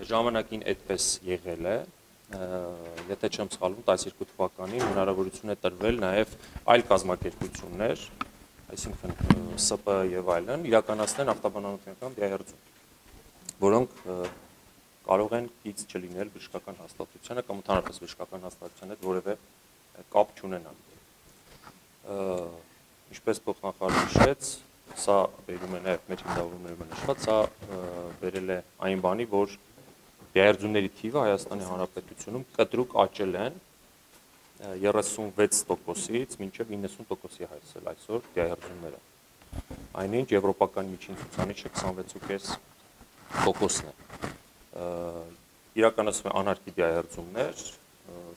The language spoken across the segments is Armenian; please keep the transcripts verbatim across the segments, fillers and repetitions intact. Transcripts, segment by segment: Ժամանակին այդպես եղել է, եթե չեմ սխալվում, տասներկու թվականին հնարավորություն է տրվել նաև այլ կազմակերպություններ, այսինքն ՍՊ եւ այլն, իրականացնեն ախտաբանանության դիահերձում, որոնք կարող են կից չլինել բժշկական հաստատությանը կամ ընդհանրապես բժշկական հաստատության հետ որևէ կապ չունենան։ Ինչպես փոխնախարարուշեց, սա բերում է նաև մեր հիմնավորումներում նշված, սա բերել է այն բանի, որ Դիահերձումների թիվը Հայաստանի Հանրապետությունում կտրուկ աճել են երեսունվեց տոկոսից մինչև իննսուն տոկոսի հասել այսօր դիահերձումները։ Այնինչ եվրոպական միջին ցուցանիշը քսանվեց տոկոս է։ Իրականացվում է անհարկի դիահերձումներ,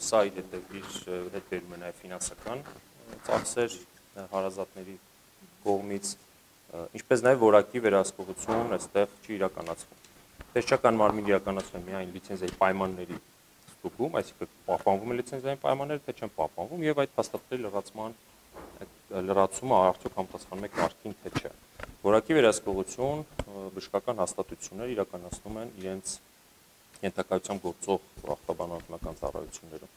սա իր հետ բերում է նաև ֆինանսական ծախսեր հարազատների կողմից, ինչպես նաև որակի վերահսկողություն այստեղ չի իրականացվում։ Տեսչական մարմին իրականացնում է միայն լիցենզիայի պայմանների ստուգում, այսինքն պահպանվում է լիցենզիային պայմանները, թե չեն պահպանվում, եւ այդ փաստաթղթերի լրացման լրացումը արդյոք համապատասխանում է կարգին, թե չէ։ Որակի վերահսկողություն բժշկական հաստատությունները իրականացնում են իրենց ենթակայությամբ գործող ախտաբանանական ծառայություններում։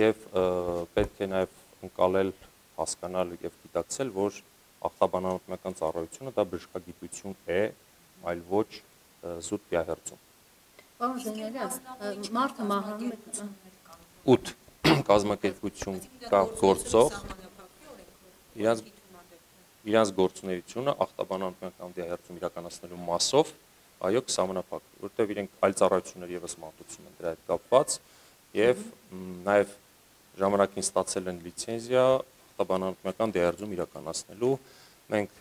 Եվ պետք է նաեւ ընկալել, հասկանալ եւ դիտակցել, որ ախտաբանանական ծառայությունը դա բժշկագիտություն է, այլ ոչ զուտ դիահերձում։ Պարոն Ժեներյաց, մարդը մահանում է ութ կազմակերպություն գործող իրանց գործունեությունը ախտաբանանական դիահերձում իրականացնելու մասով, այո, կհամապատասխանի, որտեղ իրենք այլ ծառայություններ եւս մատուցում են դրա հետ կապված եւ նաեւ ժամանակին ստացել են լիցենզիա ախտաբանանական դիահերձում իրականացնելու։ Մենք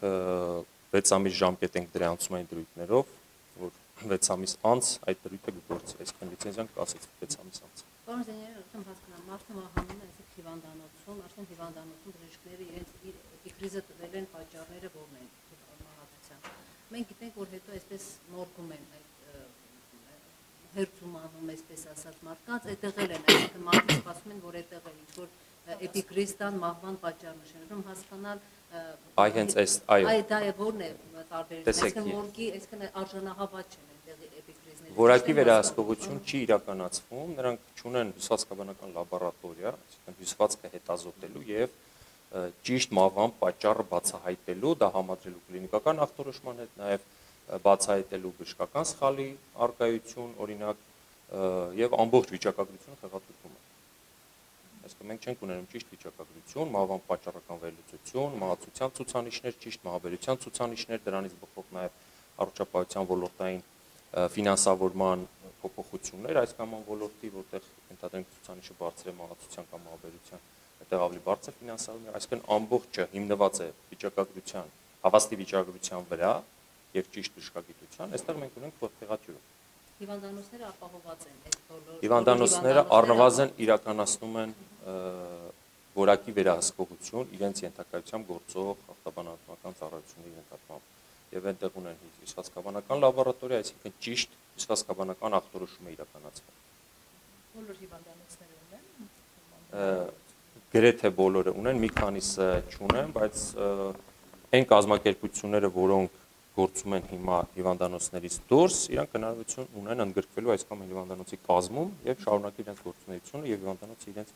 վեց ամիս ժամկետ ենք դրա անցումային դրույթներով, որ վեց ամիս անց այդ դրույթը գործի, այսինքն լիցենզիան կասեցվի վեց ամիս անց։ Պարոն Ժեներյաց, ուզում եմ հասկանալ, մարդը մահանում է, այսինքն հիվանդանոցում, արդեն հիվանդանոցում բժիշկները իրենց իր կրիզը տվել են, պատճառները որն են մահացության։ Մենք գիտենք, որ հետո այսպես մորգում են այդ հերձում անում, այսպես ասած, մարդկանց այդտեղ են, այսինքն մարդիկ սպասում են, որ այդտեղ է ինչ-որ էպիկրիզան մահվան պատճառ նշանակում հասկանալ այ հենց այս այո այ դա է որն է տարբերությունը որքի այսքան արժանահավատ չեն այնտեղի էպիկրիզները որակի վերահսկողություն չի իրականացվում նրանք չունեն հյուսվածքաբանական լաբորատորիա այսինքն հյուսվածքը հետազոտելու եւ ճիշտ մահվան պատճառը բացահայտելու դա համադրելու կլինիկական ախտորոշման հետ նաեւ բացահայտելու բժշկական սխալի արկայություն օրինակ եւ ամբողջ վիճակագրությունը խեղաթյուրվում է Մենք չենք ունենում ճիշտ վիճակագրություն, մահվան պատճառական վերլուծություն, մահացության ցուցանիշներ, ճիշտ մահաբերության ցուցանիշներ, դրանից բխող նաև առողջապահության ոլորտային ֆինանսավորման փոփոխություններ, այս կամ այն ոլորտի, որտեղ ընդհանրենք ցուցանիշը բարձր է մահացության կամ մահաբերության, այդտեղ ավելի բարձր ֆինանսավորում է, այսինքն ամբողջը հիմնված է վիճակագրության, հավաստի վիճակագրության վրա եւ ճիշտ բժշկագիտության, այստեղ մենք ունենք փոփոխություն։ Հիվանդանոցները ապահովված են այդ բոլոր Հիվանդանոցները առնվազն իրականացնում են որակի վերահսկողություն իրենց ենթակայությամբ գործող ախտաբանանական ծառայությունների նկատմամբ եւ այնտեղ ունեն հյուսվածքաբանական լաբորատորիա, այսինքն ճիշտ հյուսվածքաբանական ախտորոշում է իրականացվում։ Բոլոր հիվանդանոցները ունեն։ Գրեթե բոլորը ունեն, մի քանիսը չունեն, բայց այն կազմակերպությունները, որոնք գործում են հիմա հիվանդանոցներից դուրս, իրանք հնարավորություն ունեն ընդգրկվելու այս կամ հիվանդանոցի կազմում եւ շարունակել իրենց գործունեությունը եւ հիվանդանոցը իրենց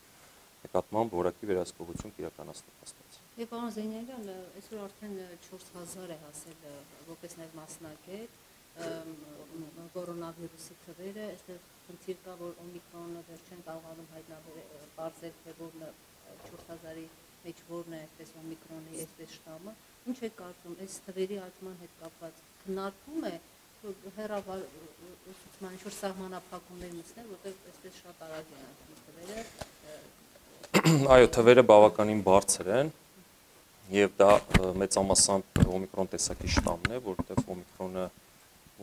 նկատմամբ որակի վերահսկողություն իրականացնել հաստատ։ Եվ պարոն Զեյնալյան, այսօր արդեն չորս հազար է հասել որպես նաեւ մասնակետ կորոնավիրուսի թվերը, այստեղ խնդիր կա, որ Օմիկրոնը դեռ չեն կարողանում հայտնաբերել բարձր թե որն չորս հազարի մեջ որն է այսպես Օմիկրոնի այսպես շտամը։ Ինչ է կարծում, այս թվերի աճման հետ կապված քննարկվում է հեռավարման ինչ-որ սահմանափակումներ մտցնել, որտեղ այսպես շատ արագ են աճում թվերը։ Այո, թվերը բավականին բարձր են եւ դա մեծամասամբ Օմիկրոն տեսակի շտամն է, որտեղ Օմիկրոնը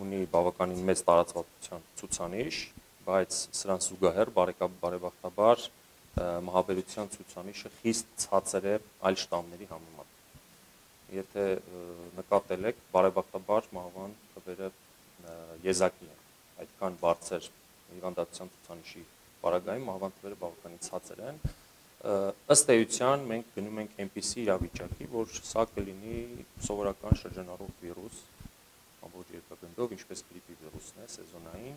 ունի բավականին մեծ տարածվածության ցուցանիշ, բայց սրան զուգահեռ բարեբախտաբար մահաբերության ցուցանիշը խիստ ցածր է այլ շտամների համեմատ։ Եթե նկատել եք, բարեբախտաբար մահվան թվերը եզակի են, այդքան բարձր հիվանդանոցային ցուցանիշի պարագայում մահվան թվերը բավականին ցածր են։ Ըստ էության մենք գնում ենք այնպիսի իրավիճակի, որ սա կլինի սովորական շրջանառող վիրուս, ամբողջ երկրագնդով, ինչպես գրիպի վիրուսն է, սեզոնային,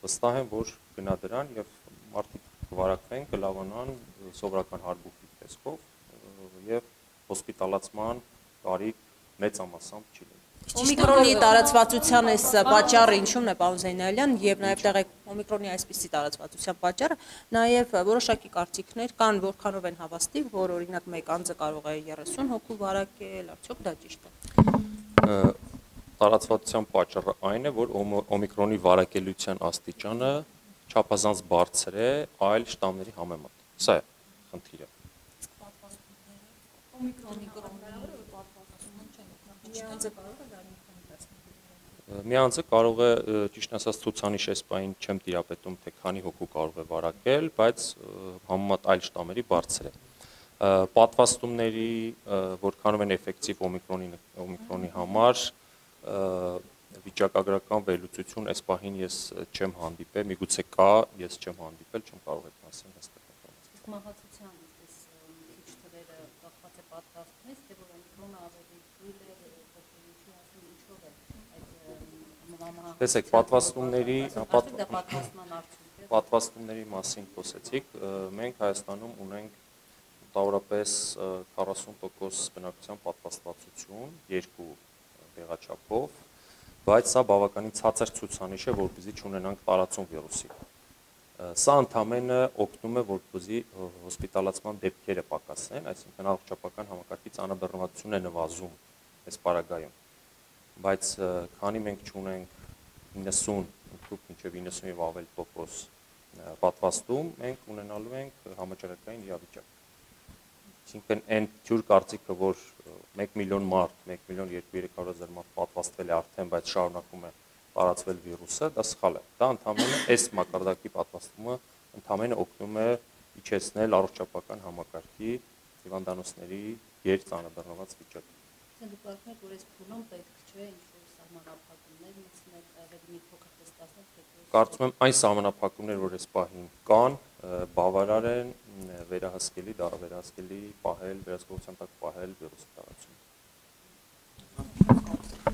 վստահ եմ, որ գնա դրան եւ մարդիկ կվարակվեն, կլավանան սովորական հարբուխի տեսքով եւ հոսպիտալացման կարիք մեծամասամբ չի լինի։ Օմիկրոնի տարածվածության այս պատճառը ինչու՞մն է, պարոն Զեյնալյան, եւ նաեւ տեղեկ Օմիկրոնի այսպիսի տարածվածության պատճառը, նաեւ որոշակի կարծիքներ կան, որքանով են հավաստի, որ օրինակ մեկ անձը կարող է երեսուն հոգու վարակել, արդյոք դա ճիշտ է։ Տարածվածության պատճառը այն է, որ Օմիկրոնի վարակելիության աստիճանը չափազանց բարձր է այլ շտամների համեմատ։ Սա է խնդիրը։ Իսկ պատվաստումները Օմիկրոնի Մի անձը կարող է, ճիշտ ասած, ցուցանիշ էսպային չեմ տիրապետում, թե քանի հոգու կարող է վարակել, բայց համեմատ այլ շտամերի բարձր է։ Պատվաստումների, որքանով են էֆեկտիվ Օմիկրոնի համար, վիճակագրական վերլուծություն այս պահին ես չեմ հանդիպել, միգուցե կա, ես չեմ հանդիպել, չեմ կարող այդ մասին հստակացնել։ Իսկ մահացության այս քիչ թվերը կախված է պատվաստումից, թե որ Օմիկրոնը ավելի թույլ է։ Տեսեք, պատվաստումների պատվաստումների մասին խոսեցիք, մենք Հայաստանում ունենք մոտավորապես քառասուն տոկոս բնակության պատվաստվածություն երկու տեղաչափով, բայց սա բավականին ցածր ցուցանիշ է, որպեսզի չունենանք տարածում վիրուսի։ Սա ընդամենը օգնում է, որպեսզի հոսպիտալացման դեպքերը պակասեն, այսինքն առողջապահական համակարգից անաբեռնվածությունն է նվազում այս պարագայում։ Բայց քանի մենք չունենք հինգսուն մինչև հինգսուն եւ ավել տոկոս պատվաստում, մենք ունենալու ենք համաճարակային իրավիճակ։ Այսինքն այն ջուր կարծիքը, որ մեկ միլիոն մարդ, մեկ միլիոն երկու հարյուր հազար մարդ պատվաստվել է արդեն, բայց շարունակում է տարածվել վիրուսը, դա սխալ է։ Դա ընդհանրապես այս մակարդակի պատվաստումը ընդհանրապես օգնում է իջեցնել առողջապահական համակարգի հիվանդանոցների երծ անաբեռնված վիճակը։ Sunt după aceea cu răspunsul pe ce Կարծում եմ այն սահմանափակումները, որ այս պահին կան, բավարար են վերահսկելի, դա վերահսկելի պահել, վերահսկողության տակ պահել վիրուսի տարածումը։